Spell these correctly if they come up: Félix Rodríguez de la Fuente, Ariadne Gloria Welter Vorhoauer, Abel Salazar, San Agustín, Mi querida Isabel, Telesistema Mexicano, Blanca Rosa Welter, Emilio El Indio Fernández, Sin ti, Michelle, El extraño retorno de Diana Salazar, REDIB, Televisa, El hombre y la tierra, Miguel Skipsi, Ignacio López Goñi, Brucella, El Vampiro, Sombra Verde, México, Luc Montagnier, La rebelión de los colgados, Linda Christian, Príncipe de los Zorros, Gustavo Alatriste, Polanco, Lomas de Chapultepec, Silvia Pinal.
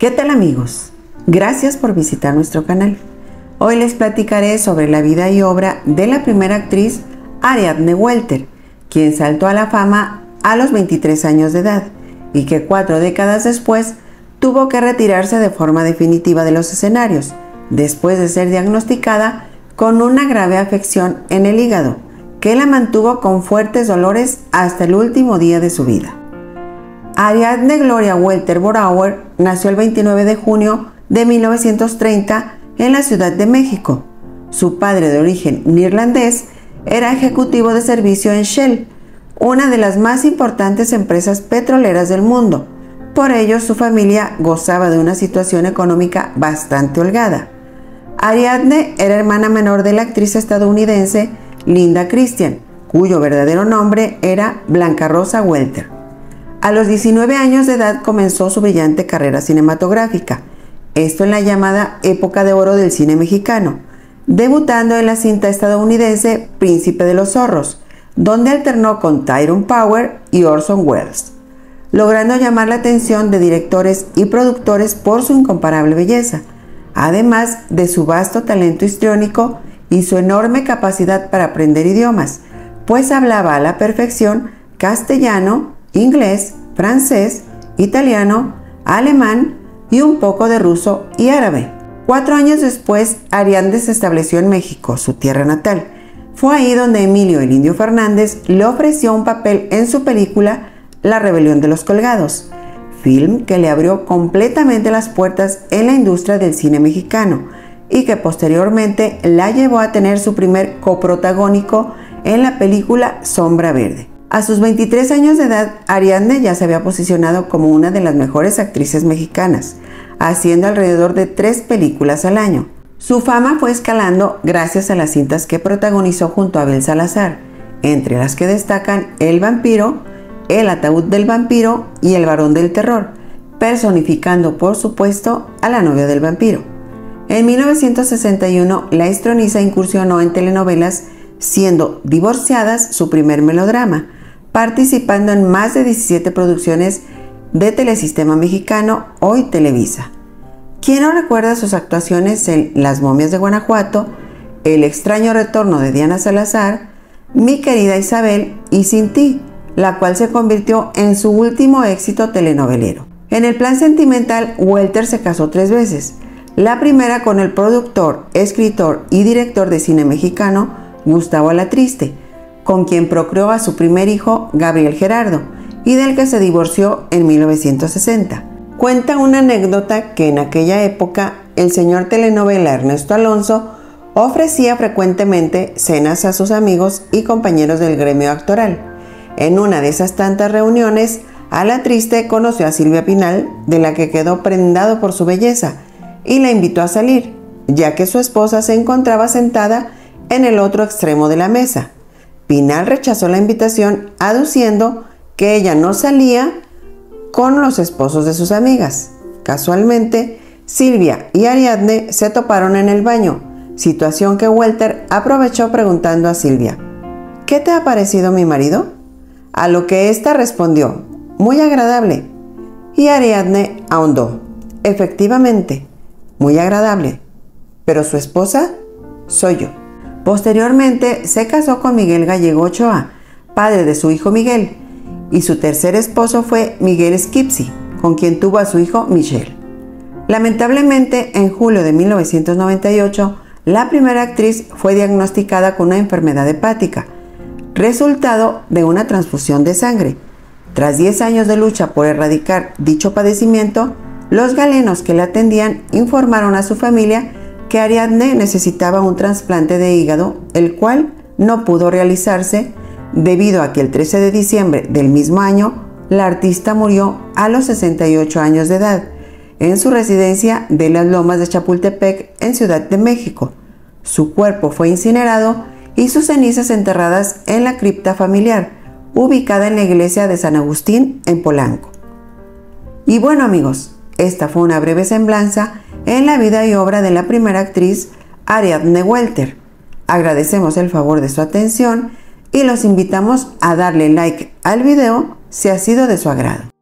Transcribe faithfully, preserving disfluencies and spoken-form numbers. ¿Qué tal, amigos? Gracias por visitar nuestro canal. Hoy les platicaré sobre la vida y obra de la primera actriz Ariadne Welter, quien saltó a la fama a los veintitrés años de edad y que cuatro décadas después tuvo que retirarse de forma definitiva de los escenarios después de ser diagnosticada con una grave afección en el hígado que la mantuvo con fuertes dolores hasta el último día de su vida. Ariadne Gloria Welter Vorhoauer nació el veintinueve de junio de mil novecientos treinta en la Ciudad de México. Su padre, de origen neerlandés, era ejecutivo de servicio en Shell, una de las más importantes empresas petroleras del mundo. Por ello, su familia gozaba de una situación económica bastante holgada. Ariadne era hermana menor de la actriz estadounidense Linda Christian, cuyo verdadero nombre era Blanca Rosa Welter. A los diecinueve años de edad comenzó su brillante carrera cinematográfica, esto en la llamada época de oro del cine mexicano, debutando en la cinta estadounidense Príncipe de los Zorros, donde alternó con Tyrone Power y Orson Welles, logrando llamar la atención de directores y productores por su incomparable belleza, además de su vasto talento histriónico y su enorme capacidad para aprender idiomas, pues hablaba a la perfección castellano, inglés, francés, italiano, alemán y un poco de ruso y árabe. Cuatro años después, Ariadne se estableció en México, su tierra natal. Fue ahí donde Emilio El Indio Fernández le ofreció un papel en su película La rebelión de los colgados, film que le abrió completamente las puertas en la industria del cine mexicano y que posteriormente la llevó a tener su primer coprotagónico en la película Sombra Verde. A sus veintitrés años de edad, Ariadne ya se había posicionado como una de las mejores actrices mexicanas, haciendo alrededor de tres películas al año. Su fama fue escalando gracias a las cintas que protagonizó junto a Abel Salazar, entre las que destacan El vampiro, El ataúd del vampiro y El varón del terror, personificando por supuesto a la novia del vampiro. En mil novecientos sesenta y uno, la histriónica incursionó en telenovelas, siendo Divorciadas su primer melodrama, participando en más de diecisiete producciones de Telesistema Mexicano, hoy Televisa. ¿Quién no recuerda sus actuaciones en Las momias de Guanajuato, El extraño retorno de Diana Salazar, Mi querida Isabel y Sin ti?, la cual se convirtió en su último éxito telenovelero. En el plan sentimental, Welter se casó tres veces, la primera con el productor, escritor y director de cine mexicano Gustavo Alatriste, con quien procreó a su primer hijo Gabriel Gerardo y del que se divorció en mil novecientos sesenta. Cuenta una anécdota que en aquella época el señor telenovela Ernesto Alonso ofrecía frecuentemente cenas a sus amigos y compañeros del gremio actoral. En una de esas tantas reuniones, Alatriste conoció a Silvia Pinal, de la que quedó prendado por su belleza, y la invitó a salir, ya que su esposa se encontraba sentada en el otro extremo de la mesa. Pinal rechazó la invitación, aduciendo que ella no salía con los esposos de sus amigas. Casualmente, Silvia y Ariadne se toparon en el baño, situación que Welter aprovechó preguntando a Silvia: ¿qué te ha parecido mi marido? A lo que ésta respondió: muy agradable. Y Ariadne ahondó: efectivamente, muy agradable, pero su esposa soy yo. Posteriormente se casó con Miguel Gallego Ochoa, padre de su hijo Miguel, y su tercer esposo fue Miguel Skipsi, con quien tuvo a su hijo Michelle. Lamentablemente, en julio de mil novecientos noventa y ocho, la primera actriz fue diagnosticada con una enfermedad hepática, resultado de una transfusión de sangre. Tras diez años de lucha por erradicar dicho padecimiento, los galenos que la atendían informaron a su familia que Ariadne necesitaba un trasplante de hígado, el cual no pudo realizarse debido a que el trece de diciembre del mismo año la artista murió a los sesenta y ocho años de edad en su residencia de las Lomas de Chapultepec en Ciudad de México. Su cuerpo fue incinerado y sus cenizas enterradas en la cripta familiar, ubicada en la iglesia de San Agustín en Polanco. Y bueno, amigos, esta fue una breve semblanza en la vida y obra de la primera actriz Ariadne Welter. Agradecemos el favor de su atención y los invitamos a darle like al video si ha sido de su agrado.